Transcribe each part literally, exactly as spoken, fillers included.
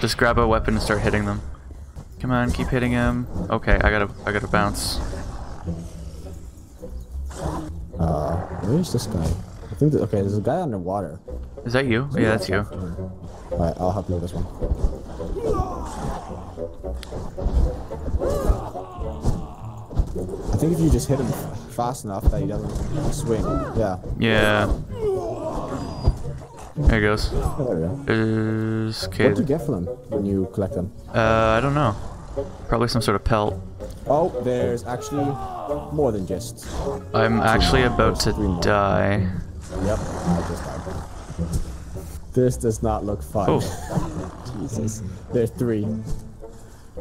Just grab a weapon and start hitting them. Come on, keep hitting him. Okay, I gotta, I gotta bounce. Uh, where's this guy? I think that, okay, there's a guy underwater. Is that you? Yeah, that's you. Alright, I'll help you with this one. I think if you just hit him fast enough that he doesn't swing. Yeah. Yeah. There he goes. Oh, there we go. Okay. What do you get from them when you collect them? Uh, I don't know. Probably some sort of pelt. Oh, there's actually more than just... I'm actually about to die. Yep, I just died. This does not look fun. Oh. Jesus. There's three.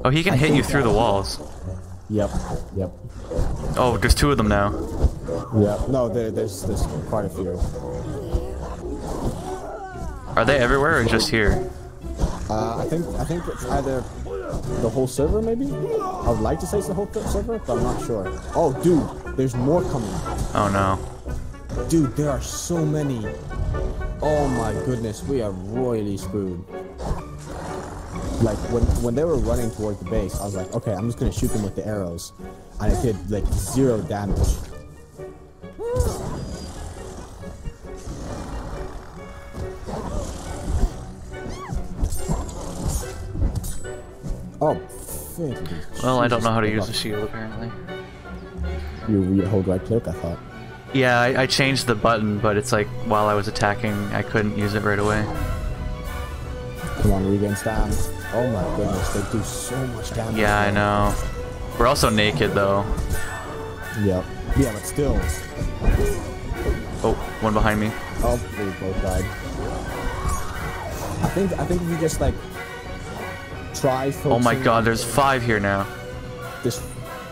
Oh, he can I hit you through the walls. Yep, yep. Oh, there's two of them now. Yep, no, there, there's, there's quite a few. Are they everywhere or just here? Uh, I think I think it's either the whole server, maybe? I would like to say it's the whole server, but I'm not sure. Oh, dude, there's more coming. Oh, no. Dude, there are so many. Oh, my goodness, we are royally screwed. Like, when, when they were running toward the base, I was like, okay, I'm just going to shoot them with the arrows. And it did, like, zero damage. Oh, well, I don't know how to use the shield, apparently. You, you hold right click, I thought. Yeah, I, I changed the button, but it's like, while I was attacking, I couldn't use it right away. Come on, regain stamina. Oh my goodness, they do so much damage. Yeah, I know. We're also naked, though. Yep. Yeah, but still. Oh, one behind me. Oh, they both died. I think, I think if you just, like... Try oh my god, there's five here now. This,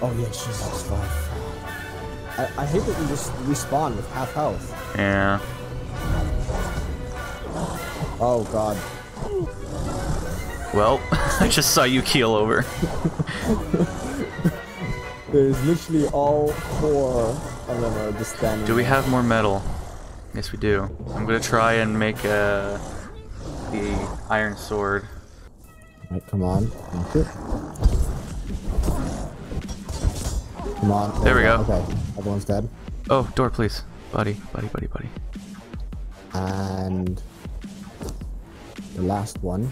oh yeah, she's five. I, I hate that you just respawn with half health. Yeah. Oh god. Well, I just saw you keel over. There's literally all four of them are just standing. Do we have more metal? Yes, we do. I'm gonna try and make uh, the iron sword. Right, come on. Thank you. Come on. There we go. Okay, everyone's dead. Oh, door, please. Buddy, buddy, buddy, buddy. And the last one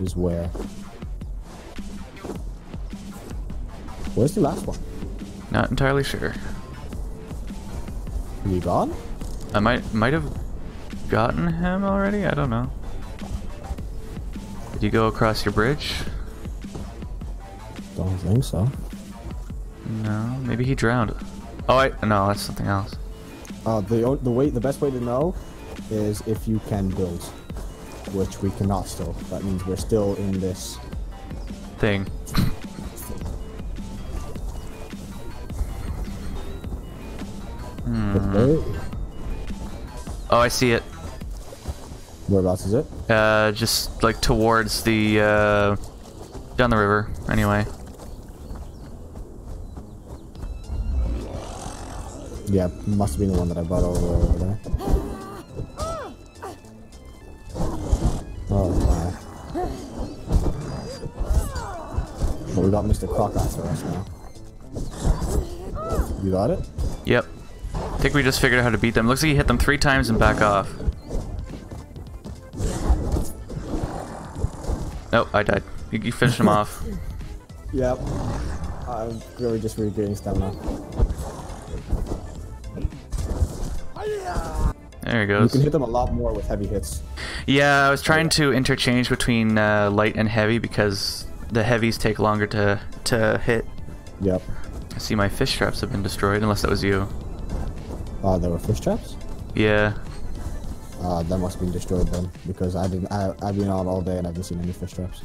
is where? Where's the last one? Not entirely sure. Are you gone? I might might have gotten him already. I don't know. Did you go across your bridge? Don't think so. No, maybe he drowned. Oh, I, no, that's something else. Uh, the the way the best way to know is if you can build, which we cannot still. That means we're still in this thing. hmm. Oh, I see it. Whereabouts is it? Uh, just like towards the, uh, down the river, anyway. Yeah, must have been the one that I brought over, over there. Oh my. Well, we got Mister Croc after us now. You got it? Yep. I think we just figured out how to beat them. Looks like he hit them three times and back off. Nope, I died. You, you finished him off. Yep. I'm really just regaining stamina. There he goes. You can hit them a lot more with heavy hits. Yeah, I was trying to interchange between uh, light and heavy because the heavies take longer to, to hit. Yep. I see my fish traps have been destroyed, unless that was you. Oh, uh, there were fish traps? Yeah. Uh, that must have been destroyed then, because I didn't, I, I've been out all day and I haven't seen any fish traps.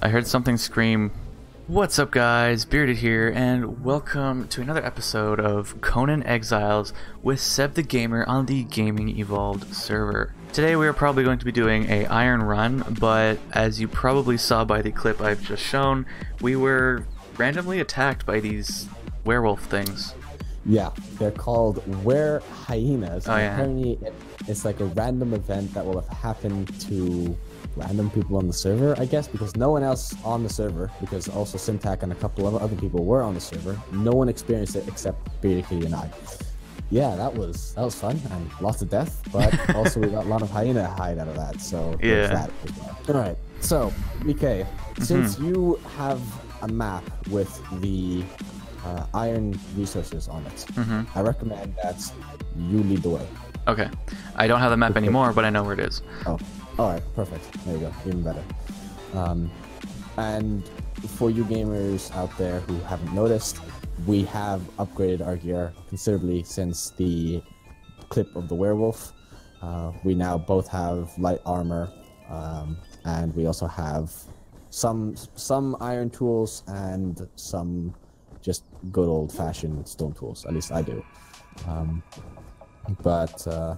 I heard something scream, "What's up guys, Bearded here, and welcome to another episode of Conan Exiles with Seb the Gamer on the Gaming Evolved server." Today we are probably going to be doing a iron run, but as you probably saw by the clip I've just shown, we were randomly attacked by these werewolf things. Yeah, they're called were hyenas. Oh, yeah. Apparently, it, it's like a random event that will have happened to random people on the server, I guess, because no one else on the server, because also Syntac and a couple of other people were on the server. No one experienced it except B D K and I. Yeah, that was that was fun, and lots of death, but also we got a lot of hyena hide out of that. So yeah. That well. All right. So B D K, mm-hmm. since you have a map with the uh, iron resources on it, mm-hmm. I recommend that you lead the way. Okay. I don't have the map anymore, but I know where it is. Oh. All right, perfect. There you go. Even better. Um, and for you gamers out there who haven't noticed, we have upgraded our gear considerably since the clip of the werewolf. Uh, we now both have light armor, um, and we also have some some iron tools and some just good old-fashioned stone tools. At least I do. Um, but... Uh,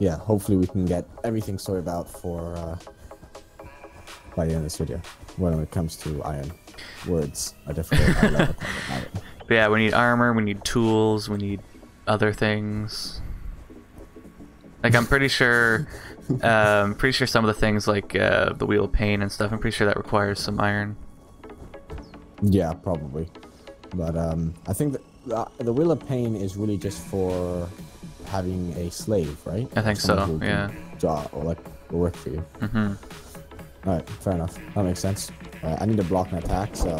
Yeah, hopefully we can get everything sorted out for uh, by the end of this video. When it comes to iron, words are difficult. I love iron. Yeah, we need armor, we need tools, we need other things. Like I'm pretty sure, um, pretty sure some of the things like uh, the wheel of pain and stuff. I'm pretty sure that requires some iron. Yeah, probably. But um, I think that uh, the wheel of pain is really just for having a slave, right? I think so, yeah. Draw or like work for you. Mm-hmm. All right, fair enough. That makes sense. All right, I need to block an attack, so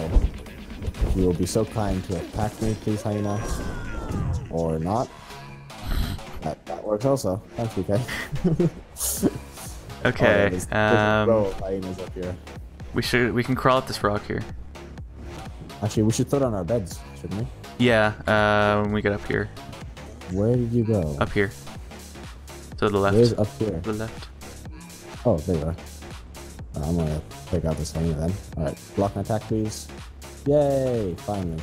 if you will be so kind to attack me, please, hyena, or not. That, that works also. Thanks, B K. Okay. Oh, yeah, um, of hyenas up here. We should. We can crawl up this rock here. Actually, we should throw it on our beds, shouldn't we? Yeah. Uh, when we get up here. Where did you go? Up here. To the left. Where's up here? To the left. Oh, there you are. Uh, I'm gonna take out this thing then. Alright, block my attack, please. Yay! Finally.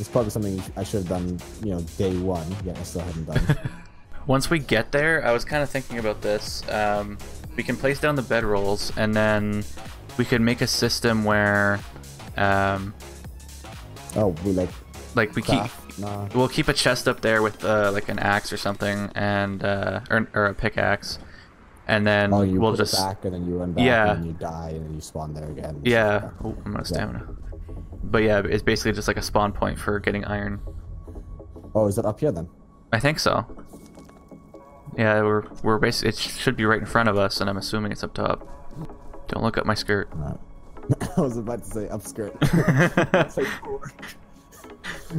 It's probably something I should have done, you know, day one, yet I still haven't done. Once we get there, I was kind of thinking about this. Um, we can place down the bedrolls, and then we could make a system where... Um, oh, we like... Like, we keep... Nah. We'll keep a chest up there with uh, like an axe or something, and uh, or, or a pickaxe, and then oh, you we'll just back and then you run back yeah. and then you die and then you spawn there again. Yeah, oh, I'm out of stamina. Yeah. But yeah, it's basically just like a spawn point for getting iron. Oh, is that up here then? I think so. Yeah, we're we're basically it should be right in front of us, and I'm assuming it's up top. Don't look up my skirt. Right. I was about to say up skirt. That's like four.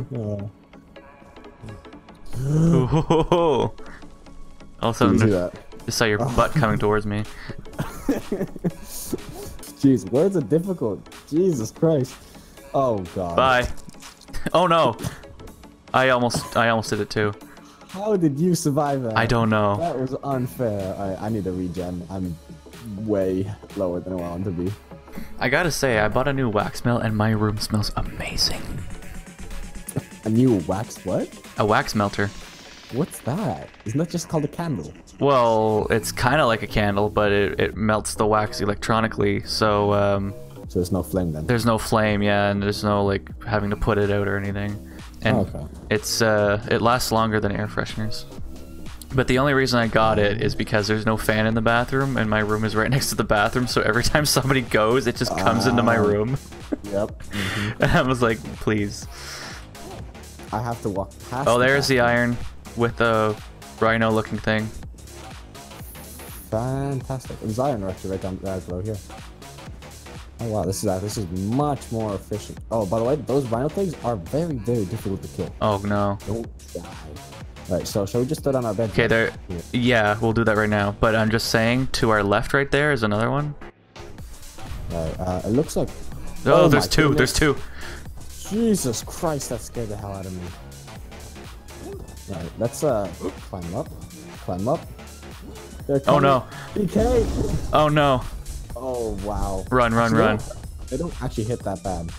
Yeah. Ooh, ho, ho, ho. Also, just, just saw your butt coming towards me. Jeez, words are difficult. Jesus Christ. Oh God. Bye. Oh no. I almost, I almost did it too. How did you survive that? I don't know. That was unfair. I, I need a regen. I'm way lower than I want to be. I gotta say, I bought a new wax mill, and my room smells amazing. A new wax what? A wax melter. What's that? Isn't that just called a candle? Well, it's kind of like a candle, but it, it melts the wax electronically, so... Um, so there's no flame then? There's no flame, yeah, and there's no like having to put it out or anything. And oh, okay. it's, uh, it lasts longer than air fresheners. But the only reason I got it is because there's no fan in the bathroom, and my room is right next to the bathroom, so every time somebody goes, it just comes uh, into my room. Yep. Mm-hmm. And I was like, please. I have to walk past. Oh, there's the iron with the rhino-looking thing. Fantastic! It was iron actually right down below here. Oh wow, this is this is much more efficient. Oh, by the way, those rhino things are very, very difficult to kill. Oh no! Don't die. All right, so shall we just throw down our bed? Okay, there. Here? Yeah, we'll do that right now. But I'm just saying, to our left, right there is another one. Right. Uh, it looks like. Oh, oh there's two. Goodness. There's two. Jesus Christ, that scared the hell out of me. Alright, let's uh, climb up, climb up. Oh no. B K! Oh no. Oh wow. Run, run, run. They don't actually hit that bad.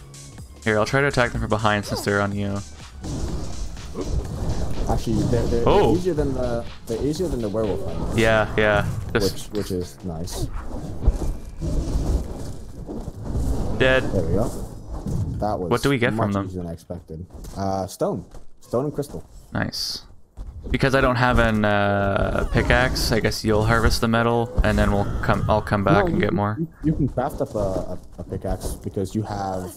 Here, I'll try to attack them from behind since they're on you. Actually, they're, they're, oh. they're easier than the they're easier than the werewolf one. Yeah, yeah. Just... Which, which is nice. Dead. There we go. That was what do we get much from them? Easier than expected. Uh, stone, stone and crystal. Nice. Because I don't have an uh, pickaxe, I guess you'll harvest the metal, and then we'll come. I'll come back no, and you, get more. You, you can craft up a, a, a pickaxe because you have.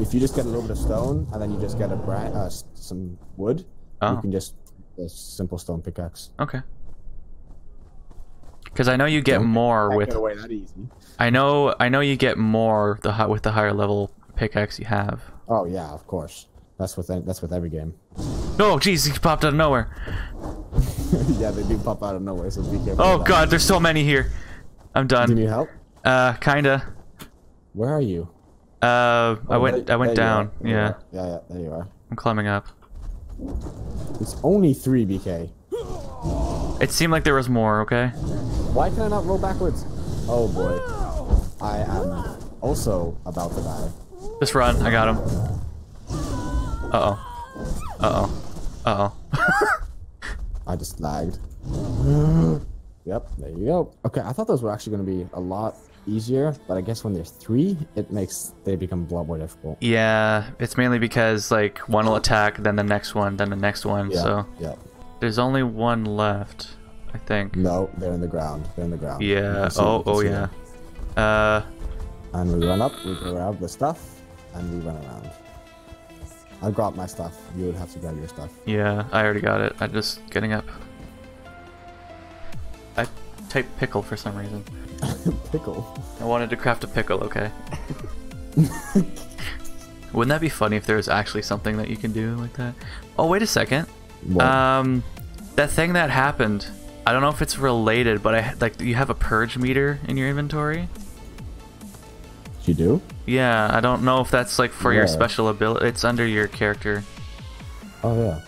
If you just get a little bit of stone and then you just get a brand, uh, some wood, oh. you can just a simple stone pickaxe. Okay. Because I know you get don't more with. Get away that easy. I know. I know you get more the with the higher level pickaxe you have. Oh yeah, of course. That's with that's with every game. No, jeez, he popped out of nowhere. Yeah, they do pop out of nowhere, so be careful. Oh god, there's so many here. I'm done. Do you need help? Uh, kinda. Where are you? Uh, oh, I went there, I went down. Yeah. Yeah, yeah, there you are. I'm climbing up. It's only three B K. It seemed like there was more. Okay. Why can I not roll backwards? Oh boy. I am also about to die. Just run. I got him. Uh oh. Uh oh. Uh oh. I just lagged. Yep, there you go. Okay, I thought those were actually going to be a lot easier, but I guess when there's three, it makes they become a lot more difficult. Yeah, it's mainly because like one will attack, then the next one, then the next one. Yeah, so yeah. There's only one left, I think. No, they're in the ground. They're in the ground. Yeah. Oh, oh yeah. Them. Uh. And we run up, we grab the stuff, and we run around. I got my stuff. You would have to grab your stuff. Yeah, I already got it. I'm just getting up. I typed pickle for some reason. Pickle? I wanted to craft a pickle, okay. Wouldn't that be funny if there was actually something that you can do like that? Oh, wait a second. What? Um, that thing that happened, I don't know if it's related, but I like you have a purge meter in your inventory. You do? Yeah, I don't know if that's like for yeah. your special ability. It's under your character. Oh yeah.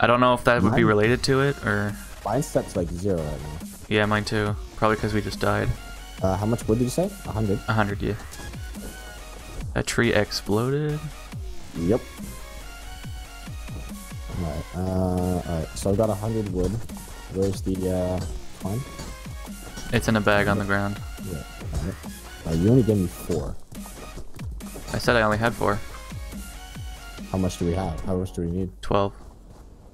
I don't know if that mine, would be related to it or. Mine set's like zero right now. Yeah, mine too. Probably because we just died. Uh, how much wood did you say? A hundred. A hundred, yeah. That tree exploded. Yep. All right. Uh, all right. So I've got a hundred wood. Where's the uh, mine? It's in a bag on the ground. Yeah. All right. Uh, you only gave me four. I said I only had four. How much do we have? How much do we need? Twelve.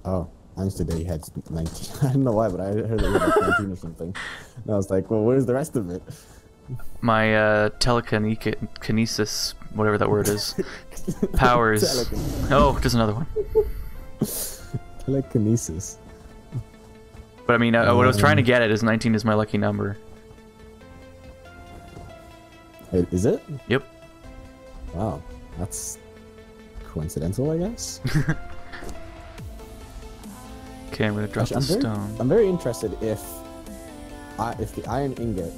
Oh, I used to say you had nineteen. I don't know why, but I heard that you had nineteen or something. And I was like, well, where's the rest of it? My uh, telekinesis, whatever that word is, powers. Oh, there's another one. Telekinesis. But I mean, uh, um, what I was trying to get at is nineteen is my lucky number. Is it? Yep. Wow, that's coincidental, I guess. Okay, I'm gonna drop the stone. I'm very interested if I, if the iron ingot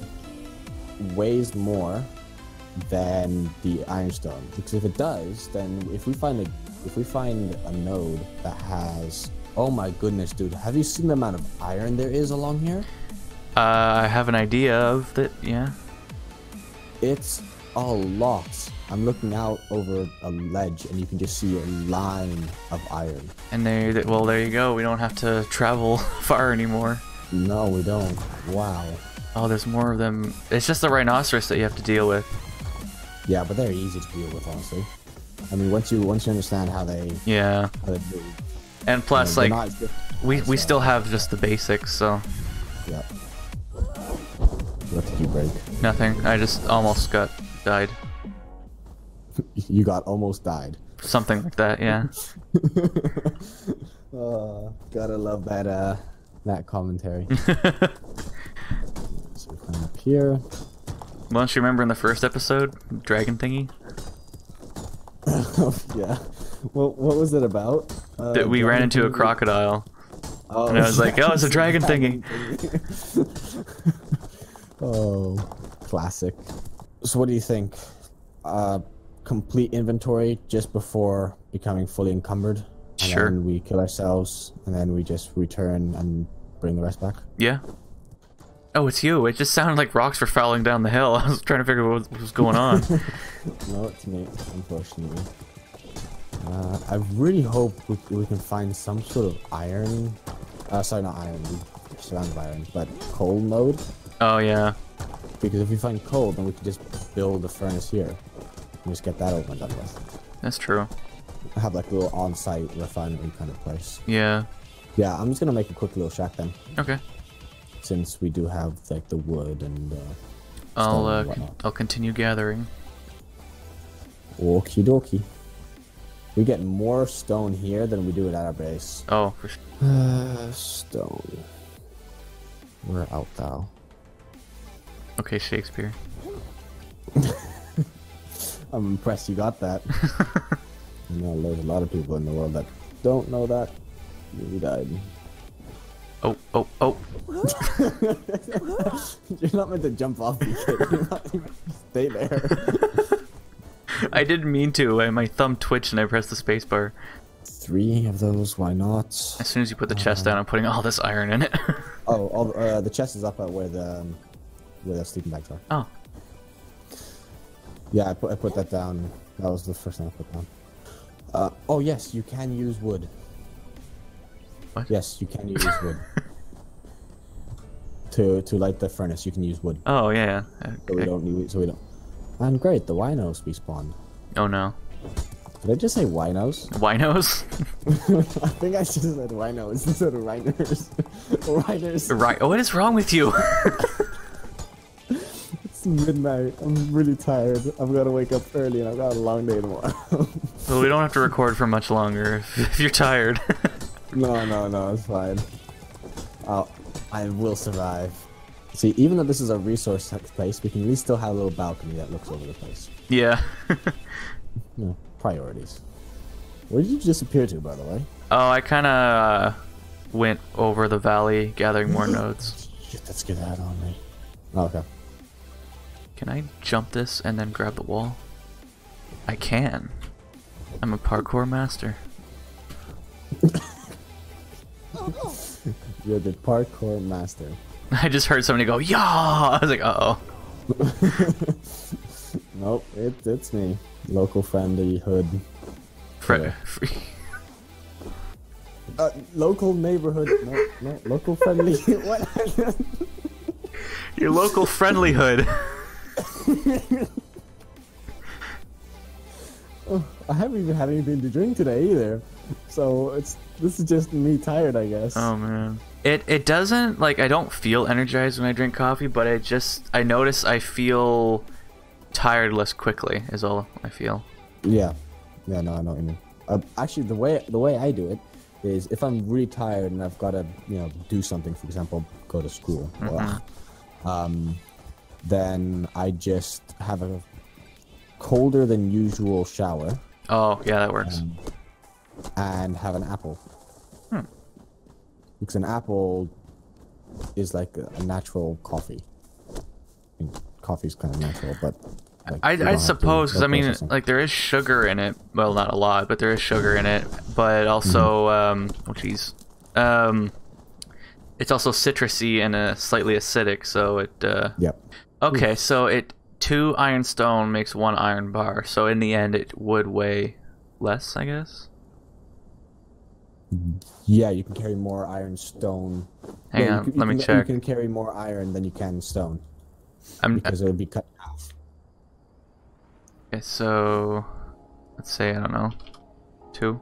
weighs more than the ironstone, because if it does, then if we find a if we find a node that has, oh my goodness, dude, have you seen the amount of iron there is along here? Uh, I have an idea of that, yeah. It's a lot. I'm looking out over a ledge and you can just see a line of iron. And there, well, there you go. We don't have to travel far anymore. No, we don't. Wow. Oh, there's more of them. It's just the rhinoceros that you have to deal with. Yeah, but they're easy to deal with, honestly. I mean, once you once you understand how they yeah how they move. And plus, you know, like we we still have just the basics, so. Yeah. What did you break? Nothing. I just almost got died. You got almost died. Something like that, yeah. Oh, gotta love that uh, that commentary. So we climb up here. Well, don't you remember in the first episode, dragon thingy? Yeah. Well, what was it about? Uh, that we ran into thingy? a crocodile. Oh, and I was like, oh, it's a dragon thingy. Oh, classic. So what do you think? Uh, complete inventory just before becoming fully encumbered? And sure. Then we kill ourselves, and then we just return and bring the rest back? Yeah. Oh, it's you. It just sounded like rocks were falling down the hill. I was trying to figure out what was going on. No, it's me, unfortunately. Uh, I really hope we, we can find some sort of iron... Uh, sorry, not iron. We're surrounded by iron, but coal mode. Oh yeah. Because if we find coal, then we can just build a furnace here. And just get that over and done with. That's true. I have like a little on-site refinery kind of place. Yeah. Yeah, I'm just gonna make a quick little shack then. Okay. Since we do have like the wood and. Uh, I'll uh, and I'll continue gathering. Okie dokie. We get more stone here than we do at our base. Oh, for sure. Uh, stone. Where out thou? Okay, Shakespeare. I'm impressed you got that. You know, there's a lot of people in the world that don't know that. You died. Oh, oh, oh. You're not meant to jump off, you kid. You're not even stay there. I didn't mean to. I, my thumb twitched and I pressed the space bar. Three of those, why not? As soon as you put the uh, chest down, I'm putting all this iron in it. Oh, all, uh, the chest is up at where the um, where the sleeping bags are. Oh. Yeah, I put, I put that down. That was the first thing I put down. Uh, oh, yes, you can use wood. What? Yes, you can use wood. to to light the furnace, you can use wood. Oh, yeah. yeah. So, we don't need, so we don't... And great, the winos respawned. Oh, no. Did I just say winos? Winos? I think I should have said winos instead of rhinos. Rhinos. Right. What is wrong with you? Midnight. I'm really tired. I've got to wake up early and I've got a long day tomorrow. Well, we don't have to record for much longer if you're tired. No, no, no, it's fine. I'll, I will survive. See, even though this is a resource place, we can at least still have a little balcony that looks over the place. Yeah. No, priorities. Where did you disappear to, by the way? Oh, I kind of went over the valley gathering more nodes. Shit, that's good add on me. Oh, okay. Can I jump this and then grab the wall? I can. I'm a parkour master. You're the parkour master. I just heard somebody go, "Yah!" I was like, "Uh oh." Nope, it, it's me, local friendly hood. Fre free. Uh, local neighborhood. No, no, local friendly. What? Your local friendly hood. Oh, I haven't even had anything to drink today either, so it's this is just me tired, I guess. Oh man, it it doesn't like I don't feel energized when I drink coffee, but I just I notice I feel tired less quickly is all I feel. Yeah, yeah, no, I know what you mean. Uh, actually, the way the way I do it is if I'm really tired and I've got to you know do something, for example, go to school. Mm-hmm. or, um. Then I just have a colder than usual shower. Oh, yeah, that works. Um, and have an apple. Hmm. Because an apple is like a natural coffee. I mean, coffee's kind of natural, but... Like, I, I suppose, because I mean, like, there is sugar in it. Well, not a lot, but there is sugar in it. But also, mm-hmm. um, oh, geez. Um, it's also citrusy and uh, slightly acidic, so it... Uh, yep. Okay, so it two iron stone makes one iron bar. So in the end, it would weigh less, I guess. Yeah, you can carry more iron stone. Hang yeah, on, you can, let you me can, check. You can carry more iron than you can stone I'm, because I, it would be cut off. Okay, so let's say I don't know, two.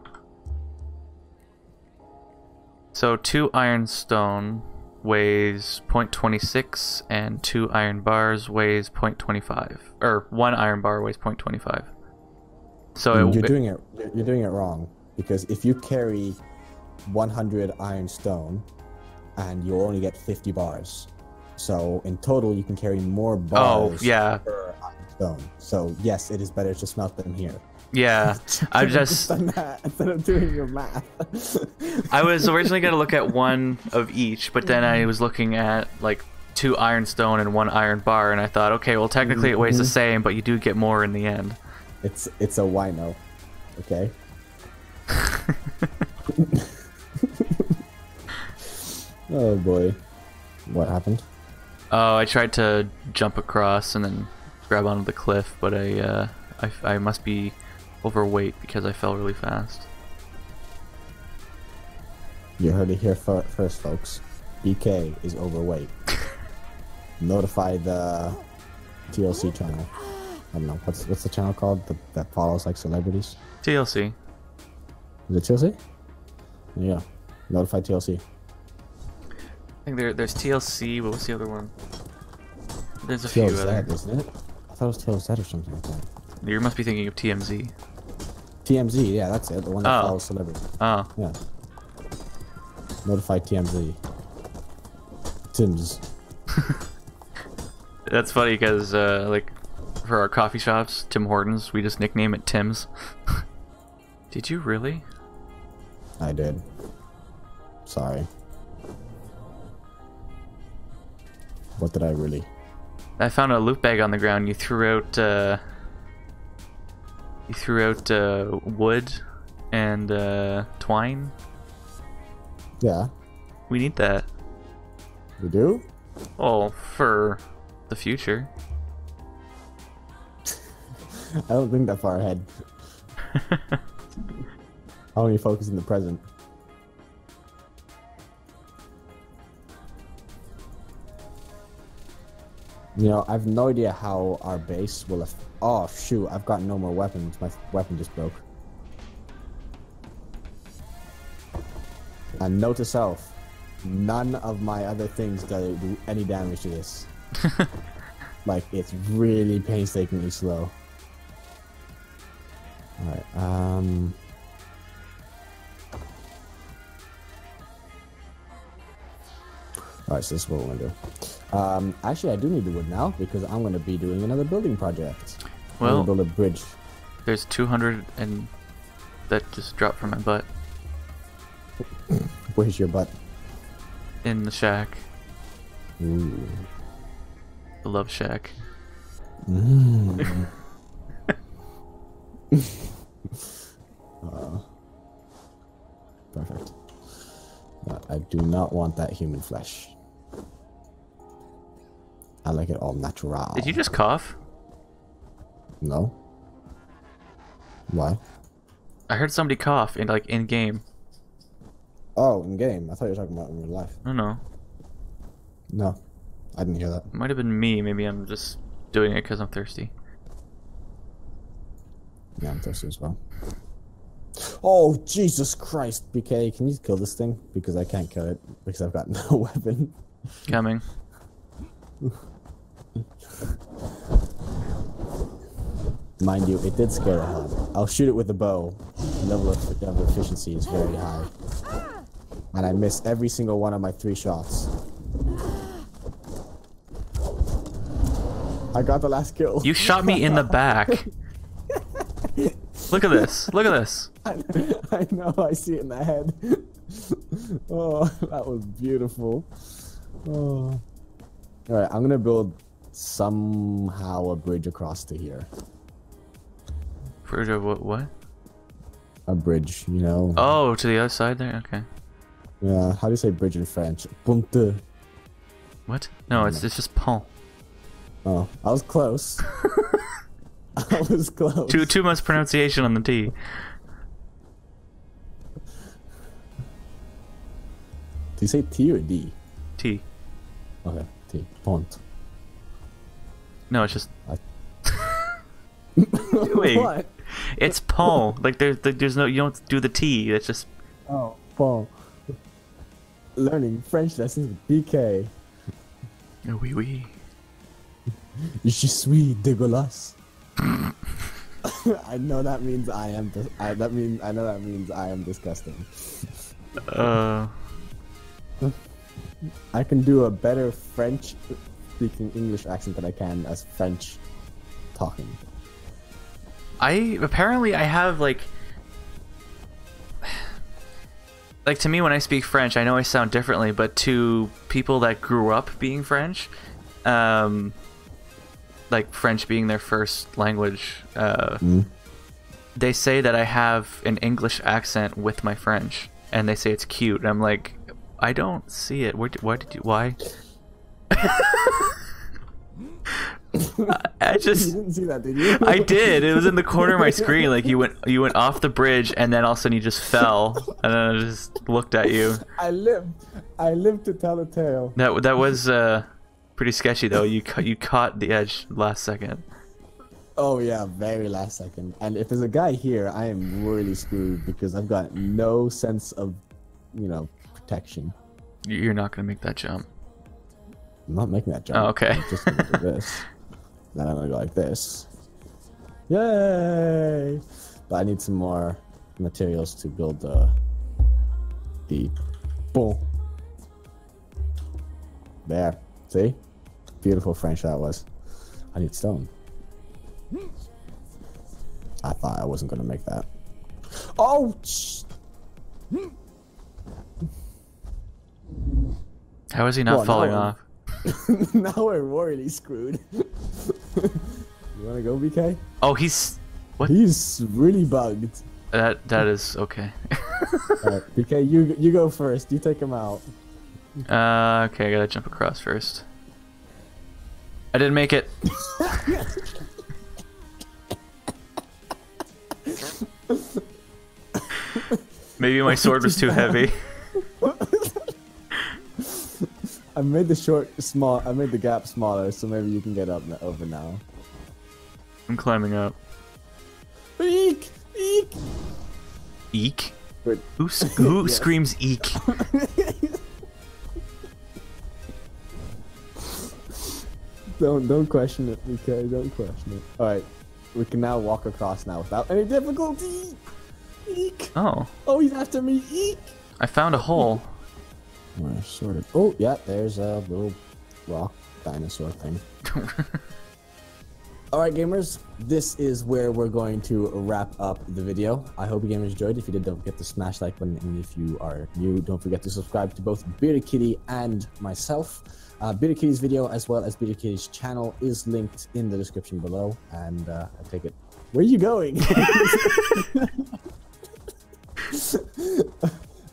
So two iron stone weighs zero point two six and two iron bars weighs zero point two five, or one iron bar weighs zero point two five. So you're it, doing it you're doing it wrong, because if you carry one hundred iron stone and you only get fifty bars, so in total you can carry more bars. Oh, yeah. Per iron stone. So yes, it is better to smelt them here. Yeah, I just instead of doing your math. I was originally gonna look at one of each, but then I was looking at like two iron stone and one iron bar, and I thought, okay, well technically it weighs the same, but you do get more in the end. It's it's a wino, okay. Oh boy, what happened? Oh, I tried to jump across and then grab onto the cliff, but I uh, I I must be. Overweight because I fell really fast. You heard it here first, folks. B K is overweight. Notify the T L C channel. I don't know, what's what's the channel called that, that follows like celebrities? T L C. Is it T L C? Yeah, Notify T L C. I think there, there's T L C, but what's the other one? There's a few other. Isn't it? I thought it was T L Z or something like that. You must be thinking of T M Z. T M Z, yeah, that's it. The one that oh. follows celebrities. Oh. Yeah. Notify T M Z. Tims. That's funny because, uh, like, for our coffee shops, Tim Hortons, we just nickname it Tim's. Did you really? I did. Sorry. What did I really? I found a loot bag on the ground. You threw out, uh... You threw out, uh, wood and, uh, twine. Yeah. We need that. We do? Oh, for the future. I don't think that far ahead. I only focus in the present. You know, I've no idea how our base will. Af oh shoot! I've got no more weapons. My weapon just broke. And note to self: none of my other things do any damage to this. Like, it's really painstakingly slow. All right. Um. All right. So this is what we're gonna do. Um, actually, I do need the wood now because I'm going to be doing another building project. Well, I'm going to build a bridge. There's two hundred and that just dropped from my butt. Where's your butt? In the shack. Ooh. The love shack. Mm. uh, perfect. Uh, I do not want that human flesh. I like it all natural. Did you just cough? No. Why? I heard somebody cough in like in game. Oh, in game. I thought you were talking about in real life. No, no. No, I didn't hear that. Might have been me. Maybe I'm just doing it because I'm thirsty. Yeah, I'm thirsty as well. Oh Jesus Christ, B K! Can you kill this thing? Because I can't kill it because I've got no weapon. Coming. Mind you, it did scare a hog. I'll shoot it with a bow. Level of, level of efficiency is very high. And I miss every single one of my three shots. I got the last kill. You shot me in the back. Look at this. Look at this. I, I know. I see it in the head. Oh, that was beautiful. Oh. Alright, I'm gonna build somehow a bridge across to here. Bridge of what? What? A bridge, you know. Oh, to the other side there? Okay. Yeah, how do you say bridge in French? Ponte. What? No, it's, it's just pont. Oh, I was close. I was close. Too, too much pronunciation on the T. Do you say T or D? T. Okay. Pont. No, it's just. I... What? It's pont. Like there's, like, there's no. You don't do the T. That's just. Oh, pont. Learning French lessons with B K. Oui, oui. Je suis dégueulasse. I know that means I am. I, that means I know that means I am disgusting. Uh. I can do a better French speaking English accent than I can as French talking. I apparently I have like like to me when I speak French I know I sound differently, but to people that grew up being French, um like French being their first language, uh mm. they say that I have an English accent with my French and they say it's cute and I'm like, I don't see it. Where did, why did you? Why? I just. You didn't see that, did you? I did. It was in the corner of my screen. Like you went, you went off the bridge, and then all of a sudden you just fell, and then I just looked at you. I lived. I lived to tell the tale. That that was uh, pretty sketchy though. You you caught the edge last second. Oh yeah, very last second. And if there's a guy here, I am really screwed because I've got no sense of, you know, protection. You're not gonna make that jump. I'm not making that jump. Oh, okay. I'm just gonna do this. Then I'm gonna go like this. Yay! But I need some more materials to build the the bull. There. See? Beautiful French that was. I need stone. I thought I wasn't gonna make that. Oh! How is he not well, falling off? Now we're royally screwed. You wanna go, B K? Oh, he's... What? He's really bugged. That that is okay. Right, B K, you you go first. You take him out. Uh, okay, I gotta jump across first. I didn't make it. Maybe my sword was too heavy. I made the short small. I made the gap smaller, so maybe you can get up over now. I'm climbing up. Eek! Eek! Eek? But, who who yes. screams eek? Don't don't question it, okay? Don't question it. All right, we can now walk across now without any difficulty. Eek! Oh. Oh, he's after me. Eek! I found a hole. We're sort of. Oh yeah, there's a little rock dinosaur thing. Alright gamers, this is where we're going to wrap up the video. I hope you gamers enjoyed. If you did, don't forget to smash like button, and if you are new, don't forget to subscribe to both Bearded Kitty and myself. Uh, Bearded Kitty's video as well as Bearded Kitty's channel is linked in the description below, and uh, I take it... Where are you going?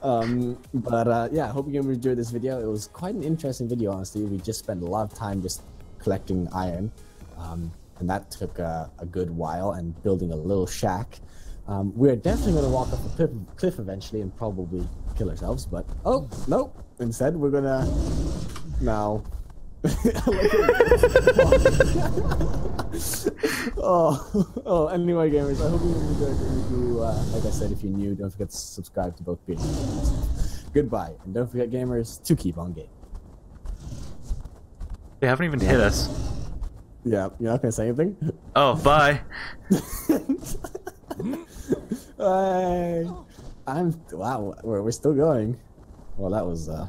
Um, but uh, yeah, I hope you gamers enjoyed this video. It was quite an interesting video, honestly. We just spent a lot of time just collecting iron. Um, And that took a, a good while, and building a little shack. Um, we're definitely going to walk up a cliff, cliff eventually and probably kill ourselves, but... Oh, no! Instead, we're going to... Now... oh, oh, anyway, gamers, I hope you enjoyed it. You, uh, like I said, if you're new, don't forget to subscribe to both Bearded Kitty. Goodbye, and don't forget, gamers, to keep on gaming. They haven't even hit us. Yeah, you're not gonna say anything? Oh, bye. Bye. I'm wow, we're, we're still going. Well, that was uh,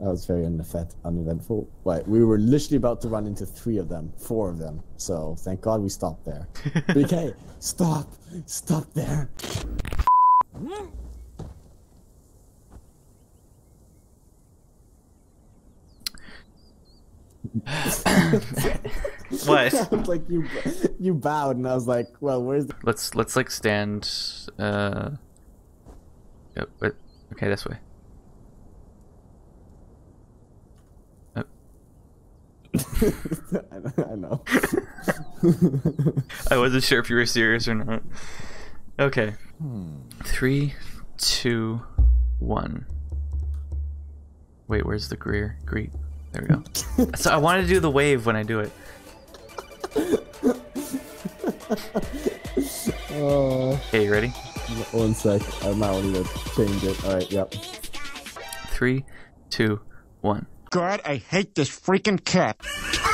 that was very uneventful. Wait, we were literally about to run into three of them, four of them. So thank God we stopped there. B K, stop, stop there. What? Sounds like you you bowed, and I was like, "Well, where's?" The let's let's like stand. Uh. Oh, wait. Okay, this way. Oh. I know. I wasn't sure if you were serious or not. Okay. Hmm. Three, two, one. Wait, where's the Greer? Greek. There we go. So I wanted to do the wave when I do it. Oh. Okay, you ready? One sec. I'm not going to change it. All right, yep. Three, two, one. God, I hate this freaking cat.